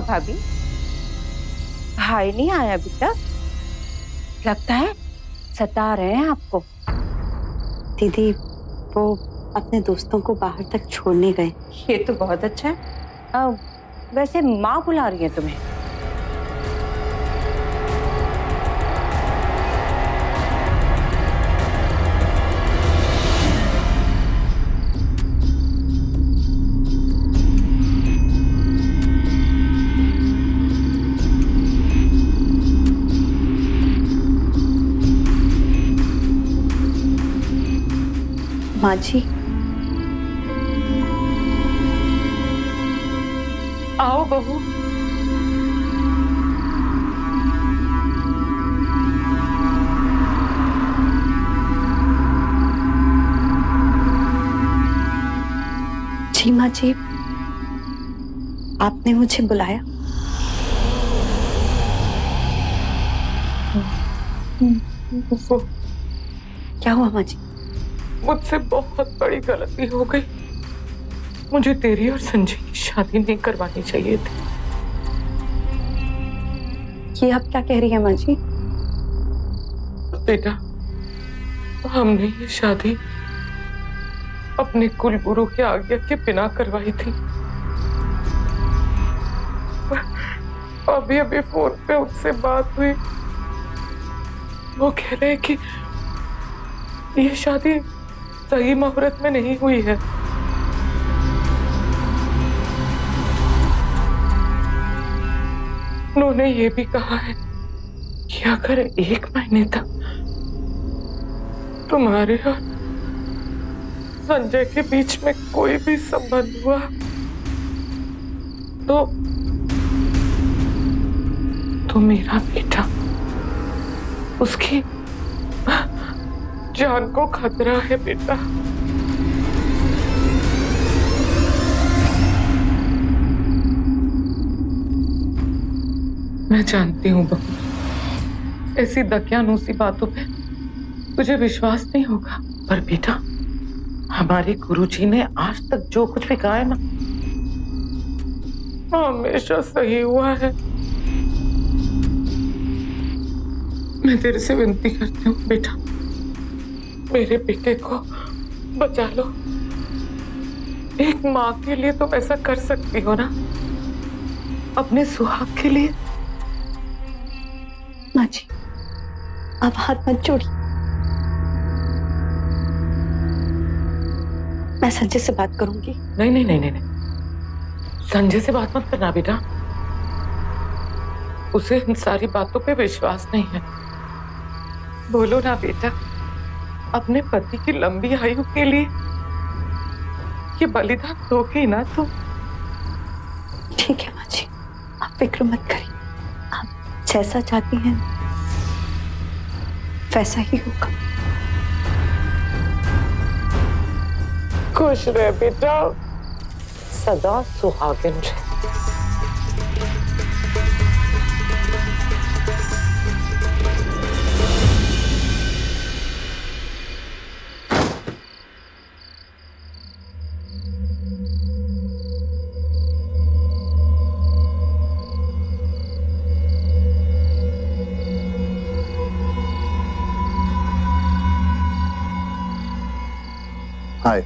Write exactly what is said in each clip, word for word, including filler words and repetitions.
हुआ भाभी? भाई नहीं आया अभी तक? लगता है सता रहे हैं आपको। दीदी वो अपने दोस्तों को बाहर तक छोड़ने गए। ये तो बहुत अच्छा है। आ, वैसे माँ बुला रही है तुम्हें। माँ जी आओ बहू। जी माँ जी आपने मुझे बुलाया? क्या हुआ माँ जी? मुझसे बहुत बड़ी गलती हो गई। मुझे तेरी और संजय की शादी नहीं करवानी चाहिए थी। ये आप क्या कह रही हैं माँ जी? बेटा हमने ये शादी अपने कुलगुरु के आज्ञा के बिना करवाई थी। अभी अभी फोन पे उससे बात हुई। वो कह रहे हैं कि ये शादी सही मुहूर्त में नहीं हुई है। उन्होंने ये भी कहा है कि अगर एक महीने तक तुम्हारे और संजय के बीच में कोई भी संबंध हुआ तो तो मेरा बेटा उसकी जान को खतरा है। बेटा मैं जानती हूँ बहू ऐसी दकियानूसी बातों पे तुझे विश्वास नहीं होगा, पर बेटा हमारे गुरुजी ने आज तक जो कुछ भी कहा है ना हमेशा सही हुआ है। मैं तेरे से विनती करती हूँ बेटा मेरे बेटे को बचा लो। एक माँ के लिए तुम ऐसा कर सकती हो ना अपने सुहाग के लिए। माँ जी अब हाथ मत जोड़िए। मैं संजय से बात करूंगी। नहीं नहीं नहीं नहीं, नहीं। संजय से बात मत करना बेटा। उसे इन सारी बातों पे विश्वास नहीं है। बोलो ना बेटा अपने पति की लंबी आयु के लिए ये बलिदान दोगी ना तुम। ठीक है माँ जी आप फिक्र मत करिए। आप जैसा चाहती हैं वैसा ही होगा। खुश रहे बेटा सदा सुहागन रहे। हाय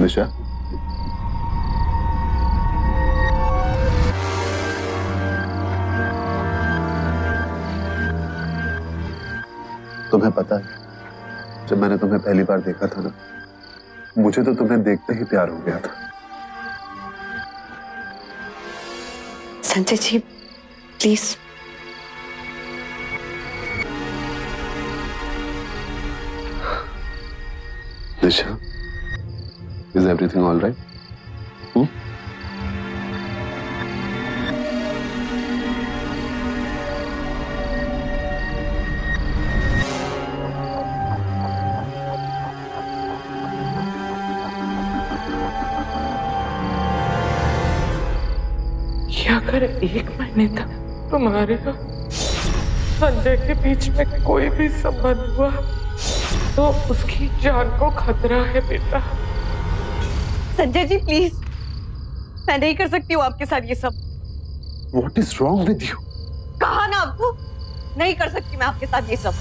निशा तुम्हें पता है जब मैंने तुम्हें पहली बार देखा था ना मुझे तो तुम्हें देखते ही प्यार हो गया था। Sanjay ji please Nisha, is everything all right? Hmm? क्या अगर एक महीने तक तुम्हारे और संजय के बीच में कोई भी संबंध हुआ तो उसकी जान को खतरा है बेटा। संजय जी प्लीज मैं नहीं कर सकती हूँ आपके साथ ये सब। What is wrong with you? कहा ना आपको, नहीं कर सकती मैं आपके साथ ये सब।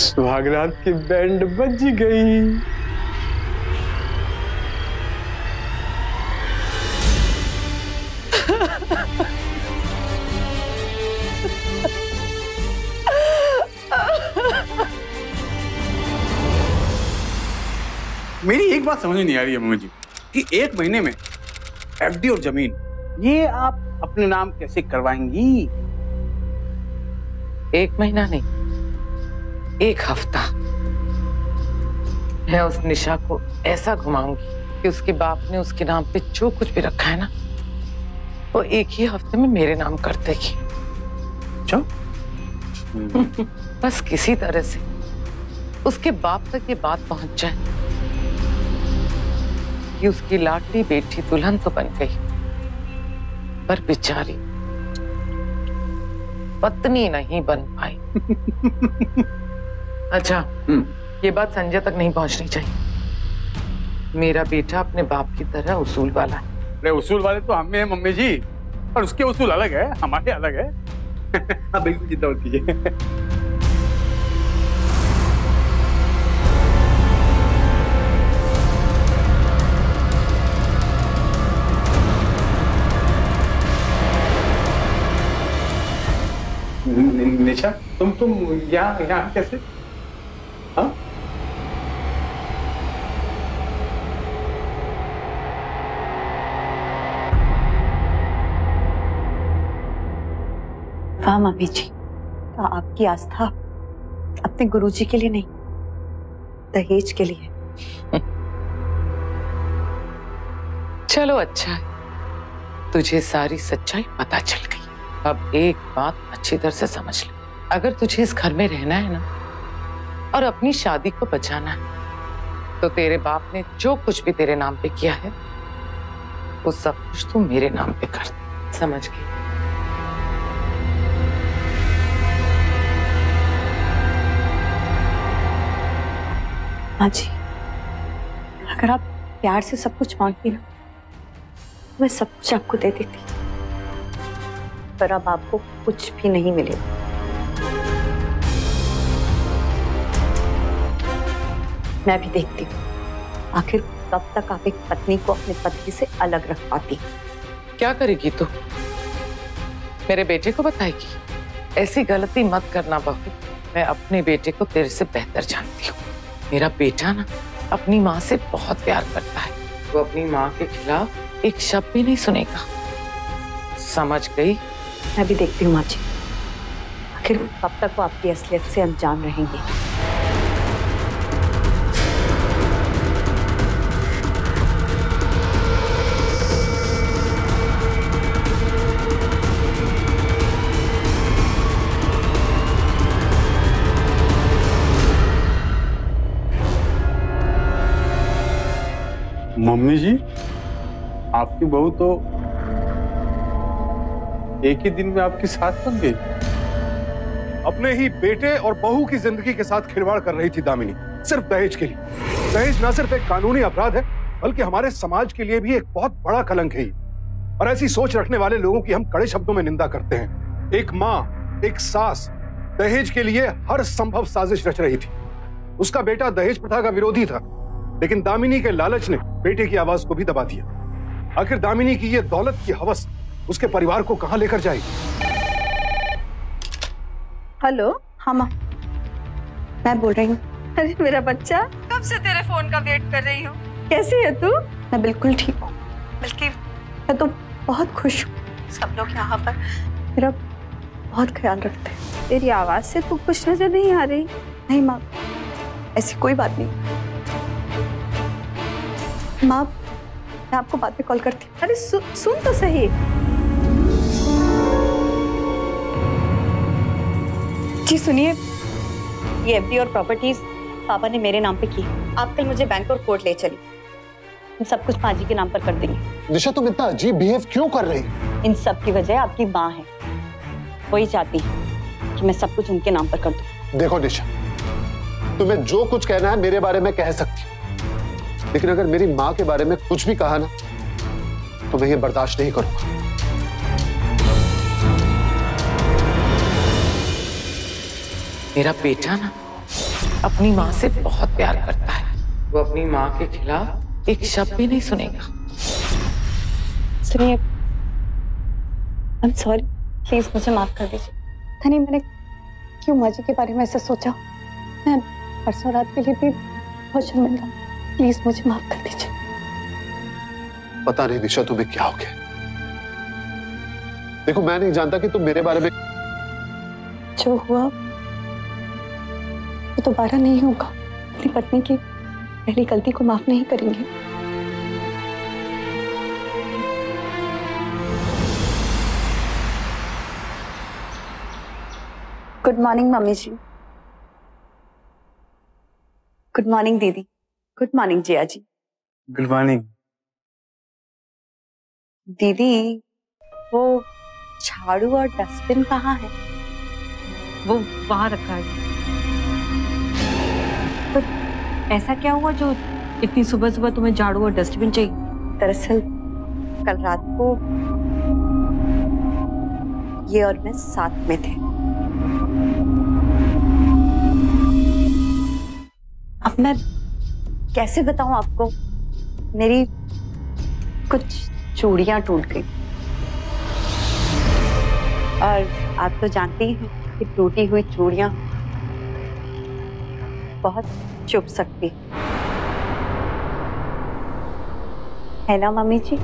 सुहागरात की बैंड बज गई। मेरी एक बात समझ में नहीं आ रही है मम्मी जी कि एक महीने में एफडी और जमीन ये आप अपने नाम कैसे करवाएंगी? एक महीना नहीं, एक हफ्ता। मैं उस निशा को ऐसा घुमाऊंगी कि उसके बाप ने उसके नाम पे जो कुछ भी रखा है ना वो एक ही हफ्ते में मेरे नाम कर देगी। जो? बस किसी तरह से उसके बाप तक ये बात पहुंच जाए कि उसकी लाडली बेटी दुल्हन तो बन गई पर बेचारी पत्नी नहीं बन पाई। अच्छा ये बात संजय तक नहीं पहुंचनी चाहिए। मेरा बेटा अपने बाप की तरह उसूल वाला है। अरे उसूल वाले तो हम में है मम्मी जी, पर उसके उसूल अलग है, हमारे अलग है। आप बिल्कुल चिंता मत कीजिए। निशा तुम तुम यहाँ यहाँ कैसे? हाँ वाह मम्मी जी, आपकी आस्था अपने गुरुजी के लिए नहीं दहेज के लिए। चलो अच्छा है तुझे सारी सच्चाई पता चल गई। अब एक बात अच्छी तरह से समझ ले, अगर तुझे इस घर में रहना है ना और अपनी शादी को बचाना है तो तेरे बाप ने जो कुछ भी तेरे नाम पे किया है वो सब कुछ तू मेरे नाम पे कर, समझ गई? माँ जी अगर आप प्यार से सब कुछ मांगती ना मैं सब कुछ आपको दे देती, पर अब आपको कुछ भी नहीं मिलेगा। मैं भी देखती हूँ आखिर कब तक आप एक पत्नी को अपने पति से अलग रख पाती। क्या करेगी तू? मेरे बेटे को बताएगी? ऐसी गलती मत करना बहू, मैं अपने बेटे को तेरे से बेहतर जानती हूँ। मेरा बेटा ना अपनी माँ से बहुत प्यार करता है, वो अपनी माँ के खिलाफ एक शब्द भी नहीं सुनेगा, समझ गई? मैं भी देखती हूँ माँ जी आखिर कब तक वो आपकी असलियत से अनजान रहेंगे। मम्मी जी आपकी बहू तो एक ही दिन में आपकी सास बन गई। अपने ही बेटे और बहू की जिंदगी के साथ खिलवाड़ कर रही थी दामिनी, सिर्फ दहेज के लिए। दहेज ना सिर्फ एक कानूनी अपराध है बल्कि हमारे समाज के लिए भी एक बहुत बड़ा कलंक है। और ऐसी सोच रखने वाले लोगों की हम कड़े शब्दों में निंदा करते हैं। एक माँ एक सास दहेज के लिए हर संभव साजिश रच रही थी। उसका बेटा दहेज प्रथा का विरोधी था लेकिन दामिनी के लालच ने बेटे की आवाज को भी दबा दिया। आखिर दामिनी की यह दौलत की हवस उसके परिवार को कहां लेकर जाएगी? हेलो हाँ माँ मैं बोल रही हूँ। अरे मेरा बच्चा कब से तेरे फोन का वेट कर रही हूँ। कैसी है तू? मैं बिल्कुल ठीक हूँ, बल्कि मैं तो बहुत खुश हूँ। सब लोग यहाँ पर मेरा बहुत ख्याल रखते हैं। तेरी आवाज से तू खुश नजर नहीं आ रही। नहीं माँ ऐसी कोई बात नहीं। माँ मैं आपको बाद में कॉल करती हूँ। अरे सु, सुन तो सही। जी सुनिए, ये एफडी और प्रॉपर्टीज पापा ने मेरे नाम पे की। आप कल मुझे बैंक और कोर्ट ले चली। हम सब कुछ पाजी के नाम पर कर देंगे। दिशा तुम इतना अजीब बिहेव क्यों कर रही? इन सब की वजह आपकी माँ है, वही चाहती है कि मैं सब कुछ उनके नाम पर कर दूं। देखो दिशा, तुम्हें जो कुछ कहना है मेरे बारे में कह सकती हो, लेकिन अगर मेरी माँ के बारे में कुछ भी कहा ना तो मैं ये बर्दाश्त नहीं करूंगा। मेरा बेटा ना अपनी माँ से बहुत प्यार करता है, वो अपनी माँ के खिलाफ एक शब्द भी नहीं सुनेगा। सुनिए, I'm sorry, प्लीज मुझे माफ कर दीजिए। पता नहीं मैंने क्यों माजी के बारे में ऐसा सोचा। मैं परसों रात के लिए भी बहुत शर्मिंदा, प्लीज मुझे माफ कर दीजिए। पता नहीं दिशा तुम्हें क्या हो गया। देखो मैं नहीं जानता कि तुम मेरे बारे में, जो हुआ दोबारा नहीं होगा। अपनी पत्नी की पहली गलती को माफ नहीं करेंगे। Good morning mummy ji. Good morning दीदी। Good morning Jiya ji. Good morning दीदी। वो झाड़ू और डस्टबिन कहाँ है? वो वहां रखा है। तो ऐसा क्या हुआ जो इतनी सुबह सुबह तुम्हें झाड़ू और डस्टबिन चाहिए? दरअसल कल रात को ये और मैं साथ में थे। अब मैं कैसे बताऊं आपको, मेरी कुछ चूड़ियां टूट गई और आप तो जानते ही हैं कि टूटी हुई चूड़ियां बहुत चुप सकती है ना मम्मी जी?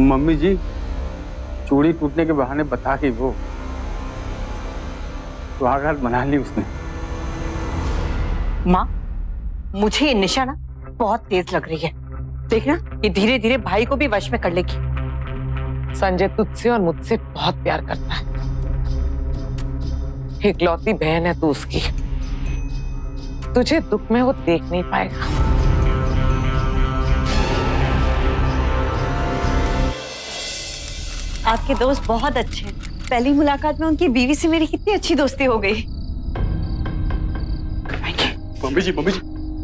मम्मी जी, चूड़ी टूटने के बहाने बता के वो सुहागरात मना ली उसने। माँ, मुझे ये निशा ना बहुत तेज लग रही है। देखना ये धीरे धीरे भाई को भी वश में कर लेगी। संजय तुझसे और मुझसे बहुत प्यार करता है, इकलौती बहन है तू उसकी, तुझे दुख में वो देख नहीं पाएगा। आपके दोस्त बहुत अच्छे हैं। पहली मुलाकात में उनकी बीवी से मेरी कितनी अच्छी दोस्ती हो गई। मम्मी जी, मम्मी जी,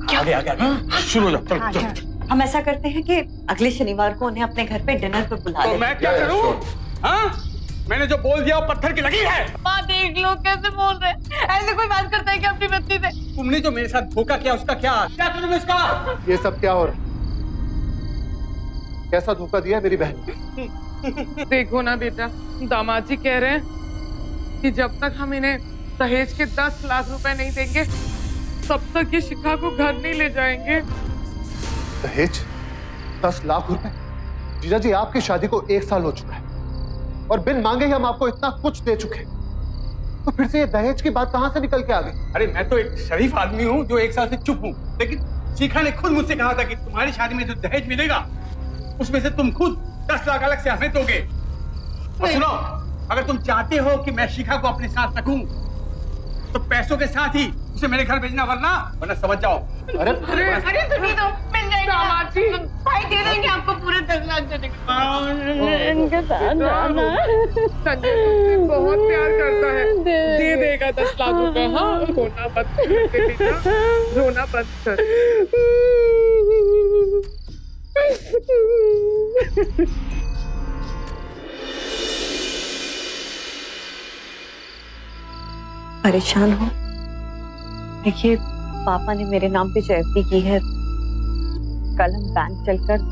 क्या आगे आगे, आगे। शुरू हो जाओ, चलो चलो। हम ऐसा करते हैं कि अगले शनिवार को उन्हें अपने घर पे डिनर पर बुला लें। तो मैं क्या करूं? हाँ? मैंने जो बोल दिया वो पत्थर की लगी है। माँ देख लो कैसे बोल रहे हैं। ऐसे कोई बात करता है क्या अपनी पत्नी से? तुमने जो मेरे साथ धोखा किया उसका क्या? क्या करूं इसका? ये सब क्या हो रहा है? कैसा धोखा दिया मेरी बहन? देखो ना बेटा, दामाद जी कह रहे हैं कि जब तक हम इन्हें दहेज के दस लाख रुपए नहीं देंगे तब तक ये शिखा को घर नहीं ले जाएंगे। दहेज दस लाख रुपए? जीजा जी, आपकी शादी को एक साल हो चुका है और बिन मांगे ही हम आपको इतना कुछ दे चुके हैं, तो फिर से ये दहेज की बात कहां से निकल के आ गई? अरे मैं तो एक शरीफ आदमी हूं जो एक साल से चुप हूं, लेकिन शिखा ने खुद मुझसे कहा था कि तुम्हारी शादी में जो दहेज मिलेगा उसमें से तुम खुद दस लाख अलग से हमें दोगे। और सुनो, अगर तुम चाहते हो कि मैं शिखा को अपने साथ रखूं तो पैसों के साथ ही उसे मेरे घर भेजना, वरना वरना समझ जाओ। अरे अरे सुनिए तो भाई दे देंगे आपको पूरे दस लाख देने के बाद। इनके साथ जाना। संजय बहुत प्यार करता है, दे देगा दस लाख रुपए। हाँ, रोना बंद कर, रोना बंद कर। परेशान हो? देखिए पापा ने मेरे नाम पे चैरिटी की है, कल हम बैंक चलकर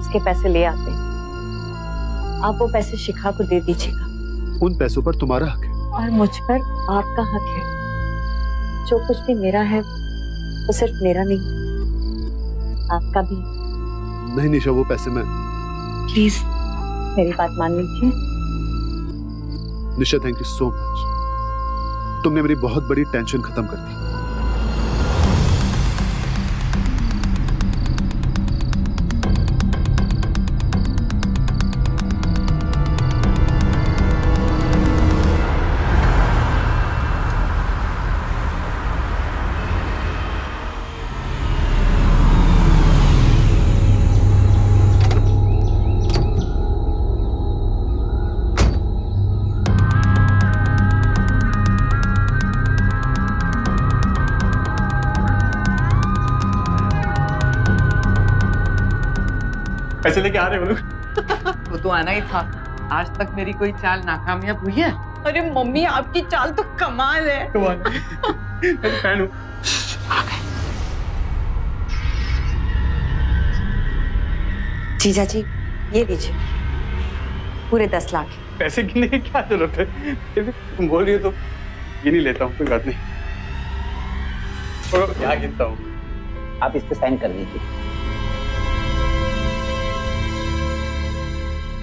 उसके पैसे ले आते हैं। आप वो पैसे शिखा को दे दीजिएगा। उन पैसों पर तुम्हारा हक है और मुझ पर आपका हक है। जो कुछ भी मेरा है वो सिर्फ मेरा नहीं, आपका भी। नहीं निशा, वो पैसे मैं, प्लीज मेरी बात मान लीजिए। Nisha thank you so much, तुमने मेरी बहुत बड़ी टेंशन खत्म कर दी। पैसे लेके आ रहे हो लोग? वो तो आना ही था। आज तक मेरी कोई चाल नाकामयाब हुई है? अरे मम्मी आपकी चाल तो कमाल है। कमाल। मैं फैन हूँ। आ गए। जीजा जी ये लीजिए पूरे दस लाख। पैसे गिनने की क्या जरूरत है? तुम बोल रही हो तो ये नहीं लेता हूँ, कोई बात नहीं। छोड़ो क्या गिनता हूँ। आप इस पे साइन कर दीजिए।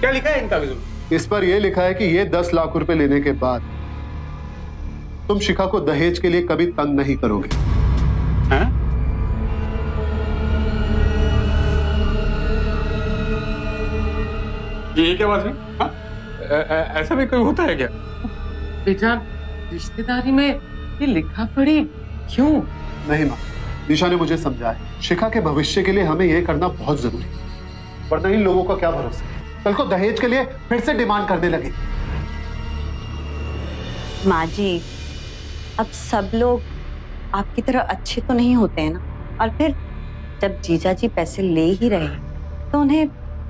क्या लिखा है इन कागजों में? इस पर यह लिखा है कि ये दस लाख रुपए लेने के बाद तुम शिखा को दहेज के लिए कभी तंग नहीं करोगे। हैं? ये क्या बात है? ऐसा भी कोई होता है क्या? बेटा रिश्तेदारी में ये लिखा पड़ी क्यों? नहीं माँ, दिशा ने मुझे समझाया शिखा के भविष्य के लिए हमें यह करना बहुत जरूरी है, वरना इन लोगों का क्या भरोसा है, कल को दहेज के लिए फिर से डिमांड करने लगे। माँ जी अब सब लोग आपकी तरह अच्छे तो नहीं होते हैं ना, और फिर जब जीजा जी पैसे ले ही रहे हैं तो उन्हें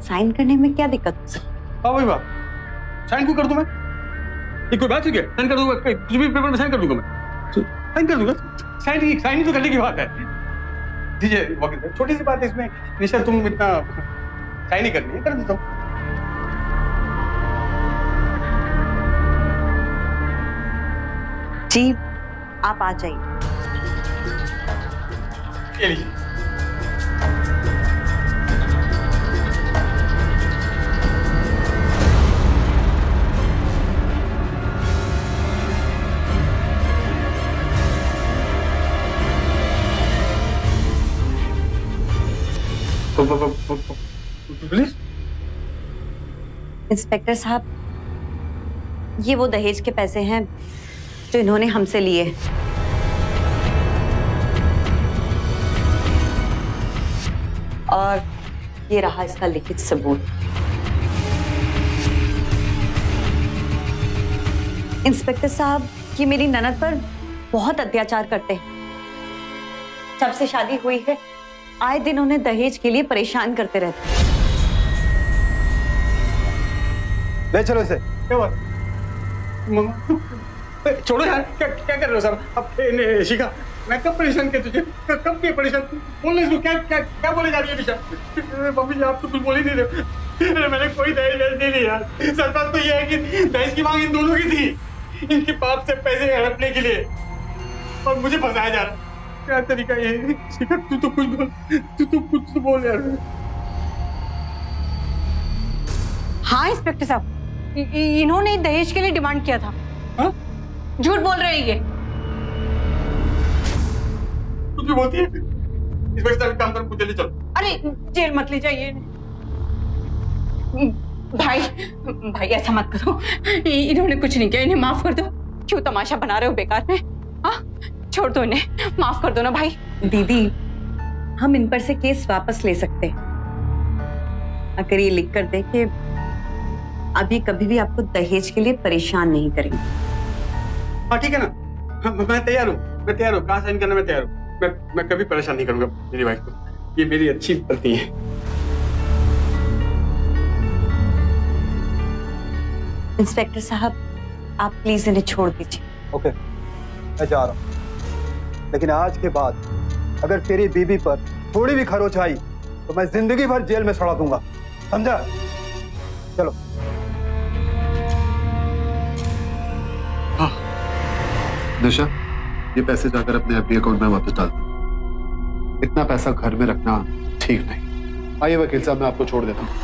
साइन करने में क्या दिक्कत हो सकती है? हाँ वही बात, साइन क्यों कर दूं मैं? ये कोई बात है क्या? साइन कर दूंगा, कुछ भी पेपर में साइन कर दूंगा मैं, साइन कर दूंगा। साइन साइन ही तो करने की बात है। दीजिए वकील साहब, छोटी सी बात है इसमें, निशा तुम इतना साइन ही करनी है, कर देता हूँ। जी आप आ जाइए। पुलिस? इंस्पेक्टर साहब ये वो दहेज के पैसे हैं जो इन्होंने हमसे लिए। और ये रहा इसका लिखित सबूत। इंस्पेक्टर साहब ये मेरी ननद पर बहुत अत्याचार करते हैं। जब से शादी हुई है आए दिन उन्हें दहेज के लिए परेशान करते रहते हैं। ले चलो इसे। क्या बात? छोड़ो यार, क्या क्या कर रहे हो सर? अब शिखा मैं कब परेशान किया तुझे? कब के परेशान? बोलने इसको क्या क्या क्या बोले जा रही है निशा? मम्मी आप तो कुछ बोल ही नहीं रहे। अरे मैंने कोई दहेज नहीं ली यार। सच बात तो ये है कि दहेज की मांग इन दोनों की थी, इनके बाप से पैसे हड़पने के लिए, और मुझे फंसाया जा रहा। क्या तरीका ये शिखा? तू तो कुछ बोल, तू तो कुछ बोल यार। हाँ इंस्पेक्टर साहब इन्होंने दहेज के लिए डिमांड किया था। हाँ झूठ बोल रहे हैं ये। कुछ भी बोलती है। इस वक्त सारे काम कर मुझे ले चलो। अरे जेल मत ले जाइए। भाई भाई ऐसा मत करो, इन्होंने कुछ नहीं किया, इन्हें माफ कर दो। क्यों तमाशा बना रहे हो बेकार में? हाँ छोड़ दो इन्हें, माफ कर दो ना भाई। दीदी हम इन पर से केस वापस ले सकते हैं अगर ये लिख कर दे कि अभी कभी भी आपको दहेज के लिए परेशान नहीं करेंगे। हाँ ठीक है ना, मैं तैयार हूँ, मैं तैयार हूँ। कहाँ साइन करना? मैं तैयार हूँ, मैं मैं कभी परेशान नहीं करूँगा मेरी वाइफ को। ये मेरी अच्छी पत्नी है। इंस्पेक्टर साहब आप प्लीज इन्हें छोड़ दीजिए। ओके मैं जा रहा हूँ, लेकिन आज के बाद अगर तेरी बीबी पर थोड़ी भी खरोच आई तो मैं जिंदगी भर जेल में सड़ा दूंगा, समझा? चलो। दिशा ये पैसे जाकर अपने एफडी अकाउंट में वापस डाल दो। इतना पैसा घर में रखना ठीक नहीं। आइए वकील साहब मैं आपको छोड़ देता हूँ।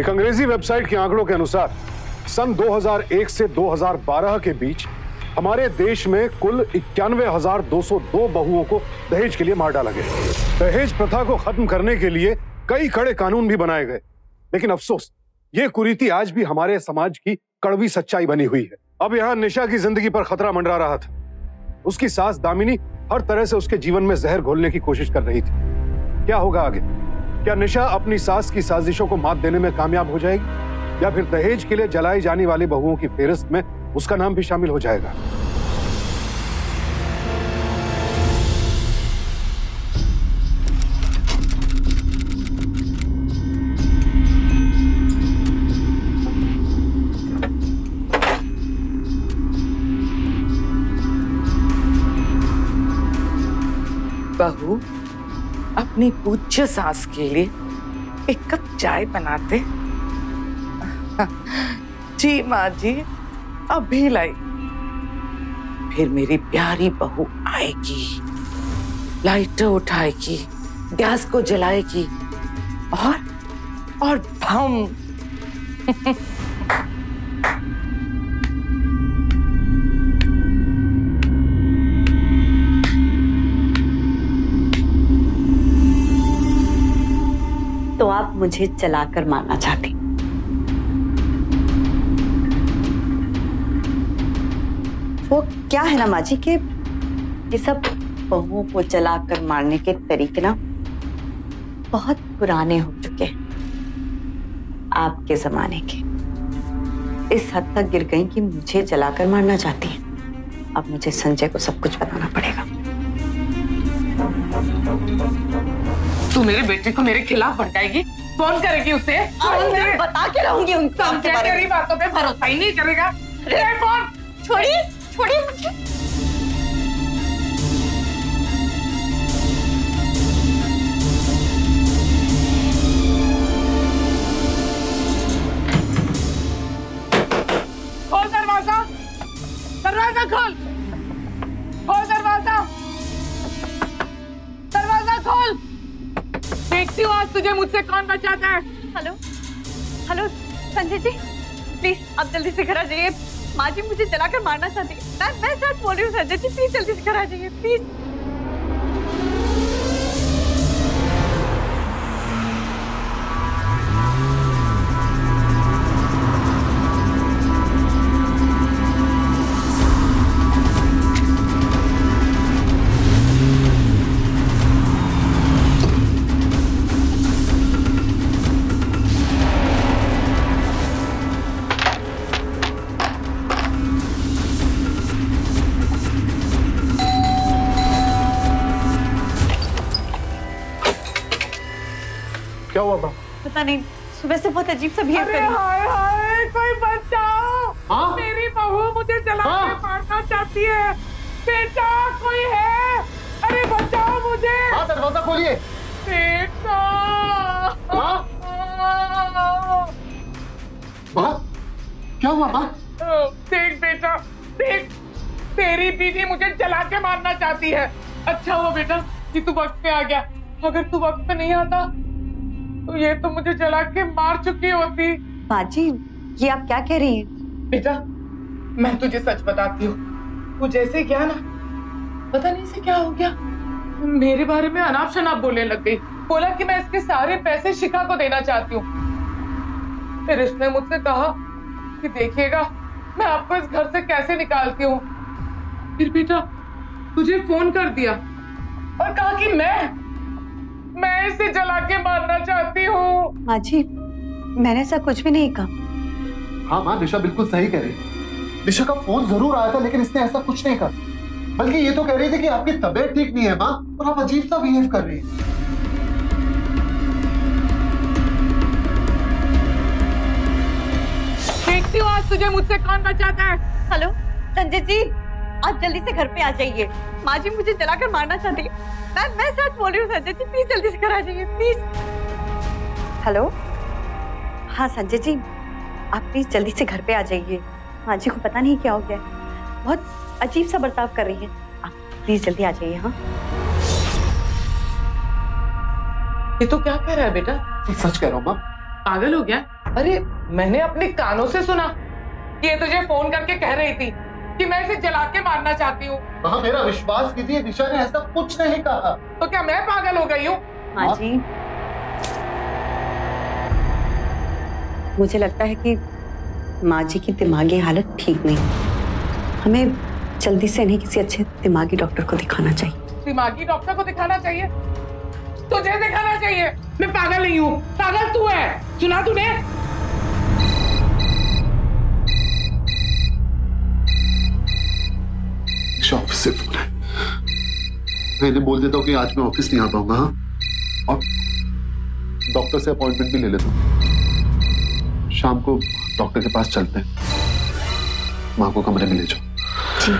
एक अंग्रेजी वेबसाइट के आंकड़ों के अनुसार सन दो हज़ार एक से दो हज़ार बारह के बीच हमारे देश में कुल इक्यानवे हजार दो सौ दो बहुओं को दहेज के लिए मार डाला गया। दहेज प्रथा को खत्म करने के लिए कई कड़े कानून भी बनाए गए, लेकिन अफसोस ये कुरीति आज भी हमारे समाज की कड़वी सच्चाई बनी हुई है। अब यहाँ निशा की जिंदगी पर खतरा मंडरा रहा था। उसकी सास दामिनी हर तरह से उसके जीवन में जहर घोलने की कोशिश कर रही थी। क्या होगा आगे? क्या निशा अपनी सास की साजिशों को मात देने में कामयाब हो जाएगी, या फिर दहेज के लिए जलाई जाने वाली बहुओं की फेहरिस्त में उसका नाम भी शामिल हो जाएगा? बहू अपनी पूज्य सास के लिए एक कप चाय बनाते। जी माँ जी, अभी लाई। फिर मेरी प्यारी बहू आएगी, लाइटर उठाएगी, गैस को जलाएगी और और भम। तो आप मुझे जलाकर मारना चाहती? वो क्या है ना माँ जी, के ये सब बहुओं को जलाकर मारने के तरीके ना बहुत पुराने हो चुके हैं, आपके जमाने के। इस हद तक गिर गई कि मुझे जलाकर मारना चाहती हैं। अब मुझे संजय को सब कुछ बताना पड़ेगा। तू मेरे बेटे को मेरे खिलाफ भड़काएगी? फोन करेगी उसे? मैं बता के रहूंगी उन सब के बारे में। बातों पे भरोसा ही नहीं करेगा। रे फोन छोड़ी, छोड़ी मुझे। खोल खोल दरवाजा, दरवाजा खोल। देखती हूँ आज तुझे मुझसे कौन बचाता है। Hello hello Sanjay ji, please आप जल्दी से घर आ जाइए। माँ जी मुझे जलाकर मारना चाहती है। मैं मैं सच बोल रही हूँ संजय जी, प्लीज जल्दी से घर आ जाइए प्लीज। क्या हुआ? पता नहीं, सुबह से बहुत अजीब सा बिहेव कर रही है। हाय हाय, कोई बचाओ। हाँ? मेरी बहू मुझे जला के मारना चाहती है। बेटा कोई है? अरे बचाओ मुझे। हाँ दरवाजा खोलिए। बेटा। हाँ? हाँ? क्या हुआ माँ? देख बेटा, देख तेरी बीवी मुझे जला के मारना चाहती है। अच्छा हुआ बेटा कि तू वक्त पे आ गया, अगर तू वक्त पे नहीं आता तो ये तो मुझे जला के मार चुकी होती। बाजी, ये आप क्या कह रही हैं? बेटा मैं तुझे सच बताती हूँ, तू जैसे क्या ना पता नहीं से क्या हो गया, मेरे बारे में अनाप शनाप बोलने लग गई। बोला कि मैं इसके सारे पैसे शिखा को देना चाहती हूँ। फिर उसने मुझसे कहा कि देखिएगा मैं आपको इस घर से कैसे निकालती हूँ। फिर बेटा तुझे फोन कर दिया और कहा कि मैं मैं इसे जला के मारना चाहती हूँ। माँ जी मैंने ऐसा कुछ भी नहीं कहा। हाँ माँ, दिशा बिल्कुल सही कह रही। दिशा का फोन जरूर आया था लेकिन इसने ऐसा कुछ नहीं कहा, बल्कि ये तो कह रही थी कि आपकी तबीयत ठीक नहीं है माँ, और आप अजीब सा बिहेव कर रही हैं। देखती हूँ आज तुझे मुझसे कौन बचाता है। हेलो संजय जी, आप जल्दी से घर पे आ जाइए। माँ जी मुझे जलाकर मारना चाहती है। मैं मैं सच बोल रही हूँ संजय जी, प्लीज जल्दी से घर आ जाइए प्लीज। हेलो हाँ संजय जी, आप प्लीज जल्दी से घर पे आ जाइए। माँ जी को पता नहीं क्या हो गया, बहुत अजीब सा बर्ताव कर रही है। आप प्लीज जल्दी आ जाइए। हाँ ये तो क्या कह रहा है बेटा? सच कह रहा हूँ माँ। पागल हो गया? अरे मैंने अपने कानों से सुना कि ये तुझे फोन करके कह रही थी कि मैं इसे जला के मारना चाहती हूँ। हाँ मेरा विश्वास कीजिए, दिशा ने ऐसा कुछ नहीं कहा। तो क्या मैं पागल हो गई हूँ? हाँ जी, मुझे लगता है कि माँ जी की दिमागी हालत ठीक नहीं। हमें जल्दी से इन्हें किसी अच्छे दिमागी डॉक्टर को दिखाना चाहिए। दिमागी डॉक्टर को दिखाना चाहिए? तुझे दिखाना चाहिए। मैं पागल नहीं हूँ, पागल तू है। सुना तूने? ऑफिस से फोन है, मैं इन्हें बोल देता हूँ कि आज मैं ऑफिस नहीं आ पाऊंगा। हाँ, और डॉक्टर से अपॉइंटमेंट भी ले लेता हूँ। शाम को डॉक्टर के पास चलते हैं। माँ को कमरे में ले जाओ।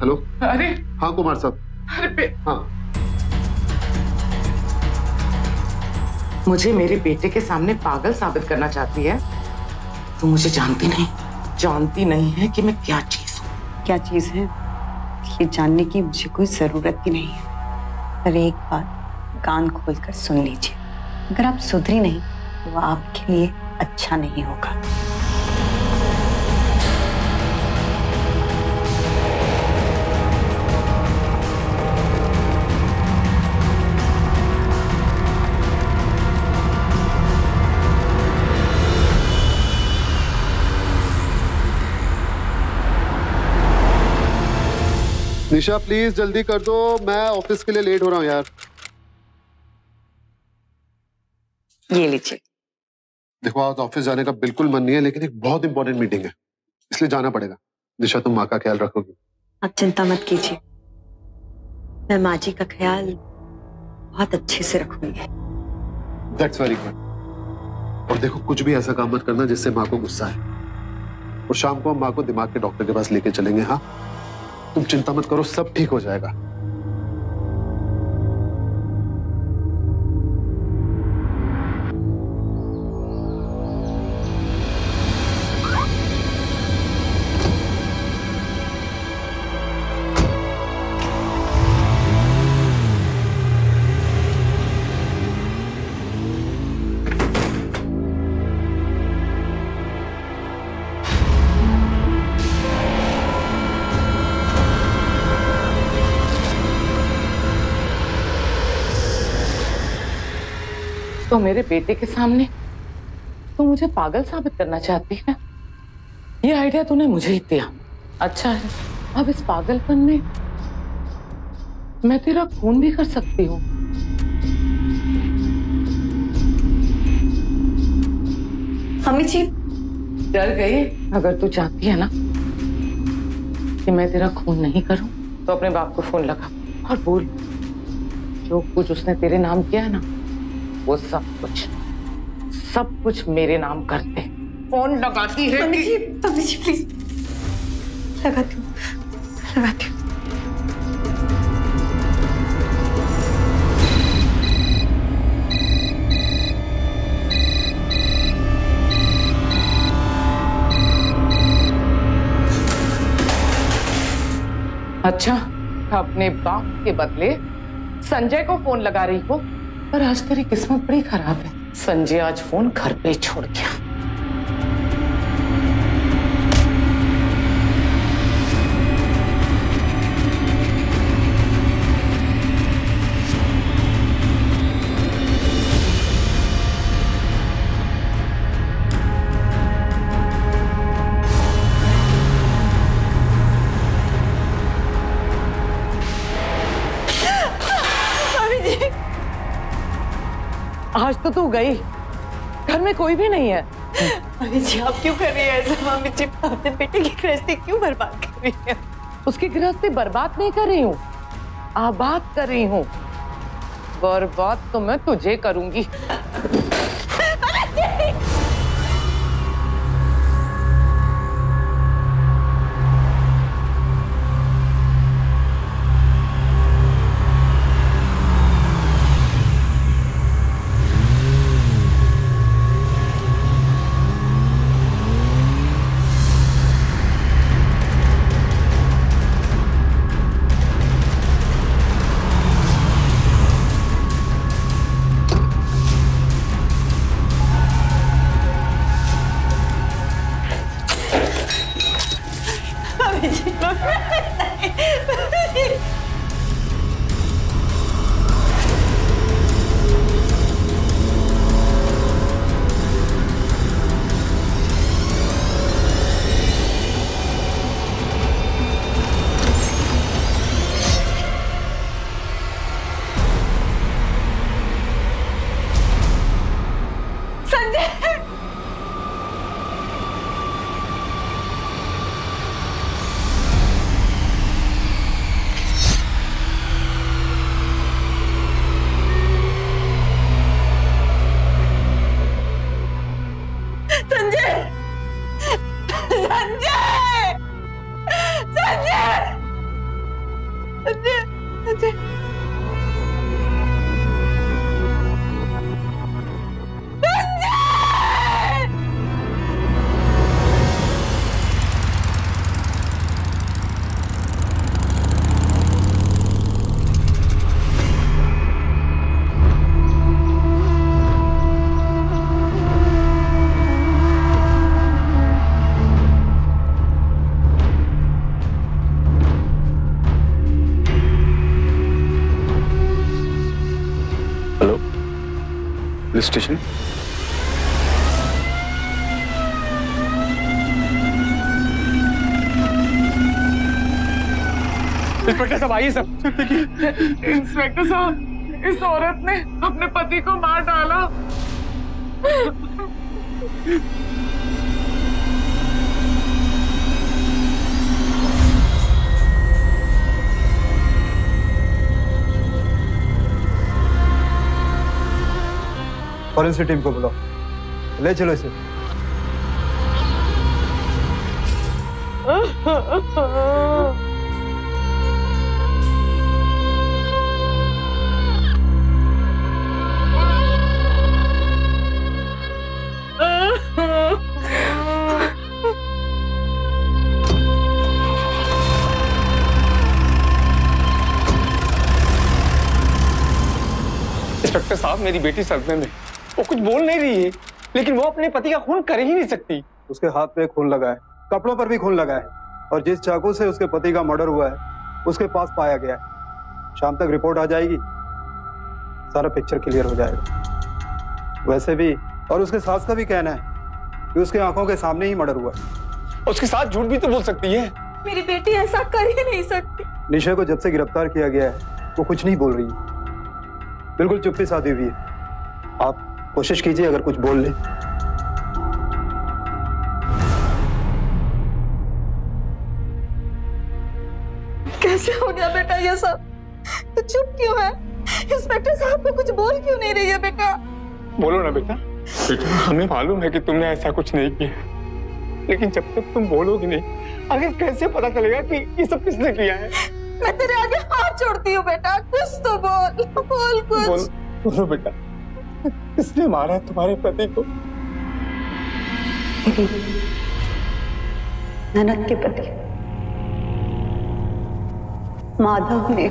हेलो। अरे हाँ कुमार साहब। अरे हाँ मुझे मेरे बेटे के सामने पागल साबित करना चाहती है। तुम मुझे जानती नहीं जानती नहीं है कि मैं क्या चीज हूँ। क्या चीज है ये जानने की मुझे कोई जरूरत भी नहीं है, पर एक बार कान खोलकर सुन लीजिए। अगर आप सुधरी नहीं तो आपके लिए अच्छा नहीं होगा। निशा प्लीज जल्दी कर दो, मैं ऑफिस के लिए लेट हो रहा हूँ यार। ये लीजिए। देखो आज ऑफिस जाने का बिल्कुल मन नहीं है, लेकिन एक बहुत इंपॉर्टेंट मीटिंग है इसलिए जाना पड़ेगा। निशा तुम माँ का ख्याल रखोगी। आप चिंता मत कीजिए, मैं माँ जी का ख्याल बहुत अच्छे से रखूंगी। That's very good. और देखो कुछ भी ऐसा काम मत करना जिससे माँ को गुस्सा है। और शाम को हम माँ को दिमाग के डॉक्टर के पास लेके चलेंगे। हाँ तुम चिंता मत करो, सब ठीक हो जाएगा। तो मेरे बेटे के सामने तो मुझे पागल साबित करना चाहती है। ये आइडिया तूने मुझे ही दिया, अच्छा है। अब इस पागलपन में मैं तेरा खून भी कर सकती हूँ। अम्मी जी डर गई। अगर तू चाहती है ना कि मैं तेरा खून नहीं करूँ तो अपने बाप को फोन लगा और बोल जो कुछ उसने तेरे नाम किया है ना वो सब कुछ सब कुछ मेरे नाम करते। फोन लगाती है mummy ji, mummy ji please. लगाती हूँ लगाती हूँ। अच्छा अपने बाप के बदले संजय को फोन लगा रही हो, पर आज तेरी किस्मत बड़ी खराब है। संजय आज फोन घर पे छोड़ गया। आज तो तू गई, घर में कोई भी नहीं है। मम्मी जी आप क्यों कर रही है ऐसा? मम्मी जी अपने बेटे की गृहस्थी क्यों बर्बाद कर रही है? उसकी गृहस्थी बर्बाद नहीं कर रही हूँ, आबाद कर रही हूँ। बर्बाद तो मैं तुझे करूंगी। Police station. इंस्पेक्टर साहब आइए सब। इंस्पेक्टर साहब, इस औरत ने अपने पति को मार डाला। फॉरेंसिक टीम को बुलाओ, ले चलो इसे। इंस्पेक्टर साहब, मेरी बेटी सदमे में, वो कुछ बोल नहीं रही है, लेकिन वो अपने पति का खून कर ही नहीं सकती। उसके हाथ पे खून लगा है, कपड़ों पर भी खून लगा है, और जिस चाकू से उसके पति का मर्डर हुआ है उसके पास पाया गया है। शाम तक रिपोर्ट आ जाएगी, सारा पिक्चर क्लियर हो जाएगा। वैसे भी, और उसके सास का भी कहना है कि उसके आंखों के सामने ही मर्डर हुआ है। उसके साथ झूठ भी तो बोल सकती है। मेरी बेटी ऐसा कर ही नहीं सकती। निशा को जब से गिरफ्तार किया गया है वो कुछ नहीं बोल रही, बिल्कुल चुप्पी साधी हुई है। आप कोशिश कीजिए अगर कुछ बोल ले। कैसे हो गया बेटा ये सब? तू चुप क्यों है? इंस्पेक्टर साहब को कुछ बोल क्यों नहीं रही है बेटा? बोलो ना बेटा। बेटा, हमें मालूम है कि तुमने ऐसा कुछ नहीं किया, लेकिन जब तक तुम बोलोगी नहीं, आगे कैसे पता चलेगा कि ये सब किसने किया है? मैं तेरे आगे हाथ छोड़ती हूँ बेटा, कुछ तो बोल, बोल कुछ। बोल, बोलो बेटा, किसने मारा तुम्हारे पति को? ननद के पति माधव ने।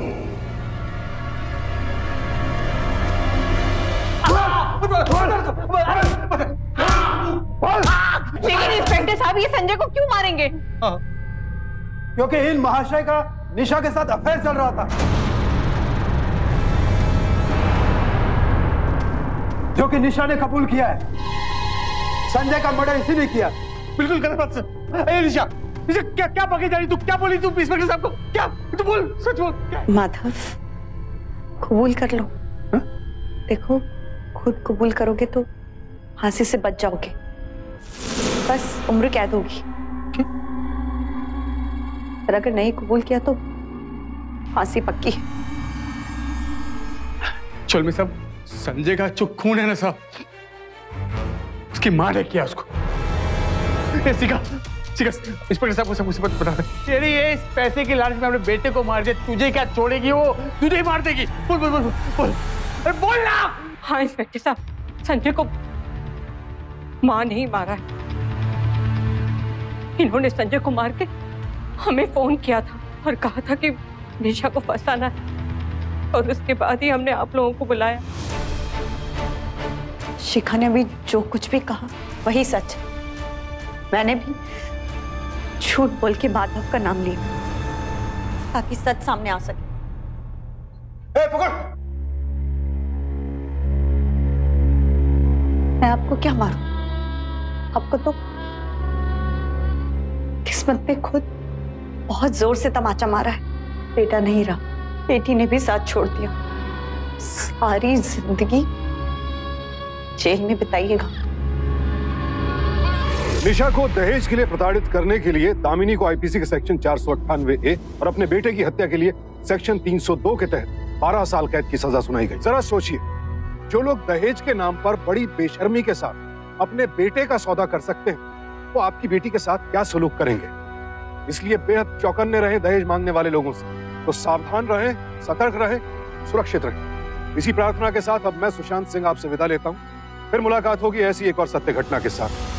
लेकिन इंस्पेक्टर साहब, ये संजय को क्यों मारेंगे? क्योंकि इन महाशय का निशा के साथ अफेयर चल रहा था, जो कि निशा ने कबूल किया है। संजय का मर्डर इसी ने किया। बिल्कुल गलत बात सर। ए निशा, निशा क्या क्या पकी जा रही तू? क्या बोली तू इंस्पेक्टर साहब को? क्या तू बोल, सच बोल। क्या? माधव, कबूल कर लो। हा? देखो, खुद कबूल करोगे तो फांसी से बच जाओगे, बस उम्र कैद होगी। और अगर नहीं कबूल किया तो फांसी पक्की है। चल मैं सब, संजय का जो खून है ना साहब, उसकी माँ ने किया उसको। ए, सीखा, सीखा, इंस्पेक्टर साहब को सब मुसीबत बता दे। तेरी ये पैसे की लालच में अपने बेटे को मार दे, तुझे क्या छोड़ेगी वो, तुझे ही मार देगी। बोल बोल बोल बोल, अरे बोल ना। हाँ इंस्पेक्टर साहब, संजय को माँ नहीं मारा है, इन्होंने संजय को मार के हमें फोन किया था और कहा था कि निशा को फंसाना है, और उसके बाद ही हमने आप लोगों को बुलाया। शिखा ने भी जो कुछ भी कहा वही सच। मैंने भी झूठ बोल के माधव का नाम लिया ताकि सच सामने आ सके। ए, पकड़! मैं आपको क्या मारूं? आपको तो किस्मत पे खुद बहुत जोर से तमाचा मारा है। बेटा नहीं रहा, बेटी ने भी साथ छोड़ दिया। सारी जिंदगी जेल में बिताइएगा। निशा को दहेज के लिए प्रताड़ित करने के लिए दामिनी को आईपीसी के सेक्शन चार सौ अट्ठानवे ए और अपने बेटे की हत्या के लिए सेक्शन तीन सौ दो के तहत बारह साल कैद की सजा सुनाई गई। जरा सोचिए, जो लोग दहेज के नाम पर बड़ी बेशर्मी के साथ अपने बेटे का सौदा कर सकते हैं, वो तो आपकी बेटी के साथ क्या सलूक करेंगे। इसलिए बेहद चौकन्ने रहे दहेज मांगने वाले लोगों से। तो सावधान रहें, सतर्क रहें, सुरक्षित रहें। इसी प्रार्थना के साथ अब मैं सुशांत सिंह आपसे विदा लेता हूं। फिर मुलाकात होगी ऐसी एक और सत्य घटना के साथ।